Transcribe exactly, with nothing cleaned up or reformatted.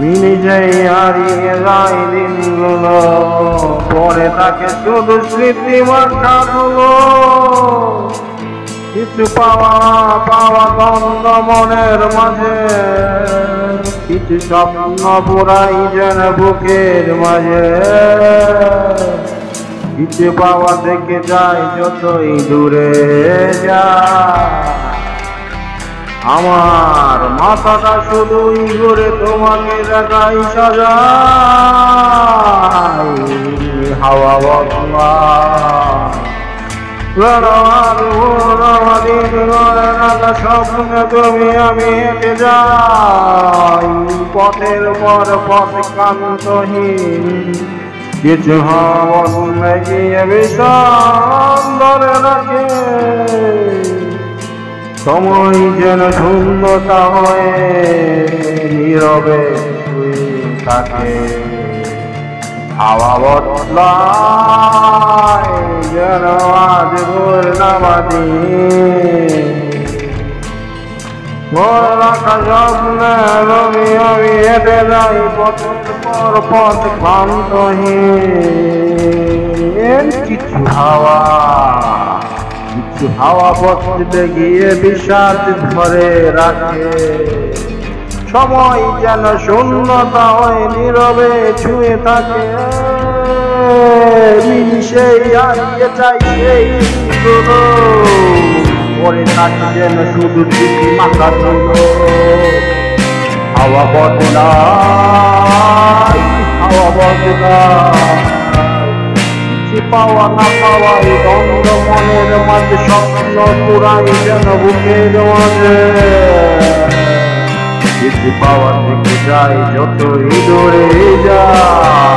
নিজেই হারিয়ে যাই দিনগুলো পরে তাকে শুধু স্মৃতি মাখাগুলো কিছু পাওয়া পাওয়া গন্ধ মনের মাঝে কিছু স্বপ্ন পুরাই যেন বুকের মাঝে কিছু পাওয়া থেকে যায় যতই দূরে যায় আমার মাথাটা শুধুই ঘুরে তোমাকে দেখাই সাজাই হাওয়া বদলা স্বপ্নে তুমি আমি হেঁটে যাই পথের পর পথ কান্তহীন কিছু হওয়া গিয়ে বিষণ ধরে রাখে সময় যেন শূন্যতা হয়ে নীরবে শুয়ে থাকে হাওয়া বদলায় যেন আজ ভোর নামাজি ভোর রাখা স্বপ্নে রবি আমি হেঁটে যাই পথের পর পথ ক্লান্তহীন কিছু হাওয়া কিছু হাওয়া বসতে গিয়ে বিষাদ ধরে রাখে সময় যেন শূন্যতা হয় নীরবে ছুঁয়ে থাকে সেই হারিয়ে চাই সেই পরে থাকে যেন শুধু চিঠি মাথা হাওয়া বদলায় হাওয়া বদলায় পাওয়া না পাওয়াই দ্বন্দ্ব মনের মাঝে স্বপ্ন পুরাই যেন বুকের মাঝে কিছু পাওয়া থেকে যায় যতই দূরে যায়।